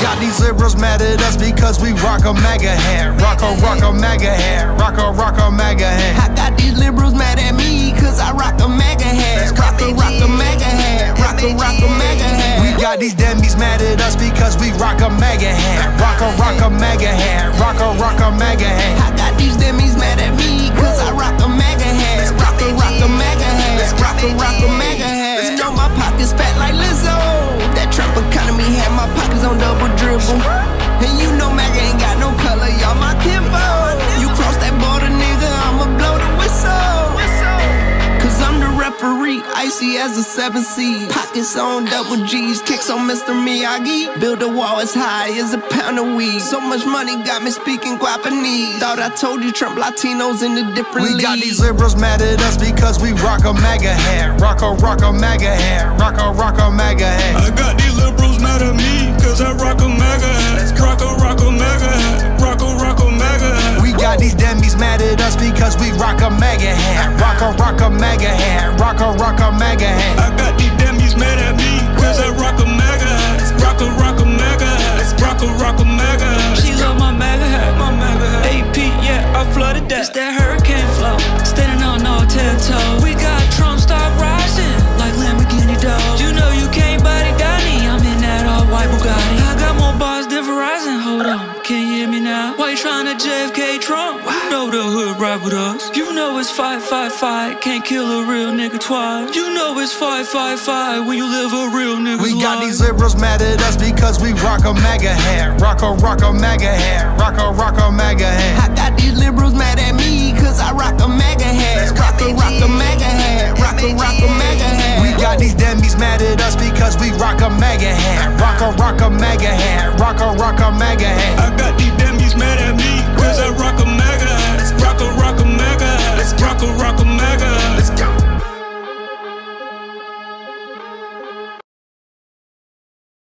Got these liberals mad at us because we rock a MAGA hat. Rock a MAGA hat. Rock a MAGA hat. I got these liberals mad at me cause I rock a MAGA hat. Rock a MAGA hat. Rock a MAGA hat. We got these Dems mad at us because we rock a MAGA hat. Rock a MAGA hat. Rock a MAGA hat. I got these Dems mad at me cause I rock a MAGA hat. Rock a MAGA hat. Rock a MAGA hat. Let's go, my pockets fat like Lizzo. That Trump economy had my pockets on double dribble. And you know MAGA ain't got no color, y'all my kimbo. You cross that border, nigga, I'ma blow the whistle. Cause I'm the referee, icy as a 7C. Pockets on double G's, kicks on Mr. Miyagi. Build a wall as high as a pound of weed. So much money got me speaking Guapanese. Thought I told you Trump Latinos in a different league. We got these liberals mad at us because we rock a MAGA hat. Rock a MAGA hat. Rock a MAGA hat. I got these liberals mad at me cause I rock a MAGA hat. Rock a MAGA hat. Rock a MAGA hat. We got these Dems mad at us because we rock a MAGA hat. Rock a MAGA hat. Rock a MAGA hat. I got these Dems mad at me cause I rock a MAGA hat. Rock a MAGA hat. Rock a MAGA hat. She love my MAGA hat. My MAGA hat. AP, yeah, I flooded that. It's that hurricane flow, standing on all 10 toes. We got Trump stock rising like Lamborghini dogs. You know you can't buy the Ghani, I'm in that all white Bugatti. I got more bars than Verizon. Hold on, can you hear me now? Why you tryna JFK Trump? You know the hood ride with us. You know it's fight, fight, fight. Can't kill a real nigga twice. You know it's fight, fight, fight when you live a real nigga's life. We got these liberals mad at us because we rock a MAGA hat. Rock a MAGA hat. Rock a MAGA hat. I got these liberals mad at me cause I rock a MAGA hat. Rock a MAGA hat. Rock a MAGA hat. We got these Dems mad at us because we rock a MAGA hat. Rock a MAGA hat. Rock a MAGA hat. I got these Dems mad at me.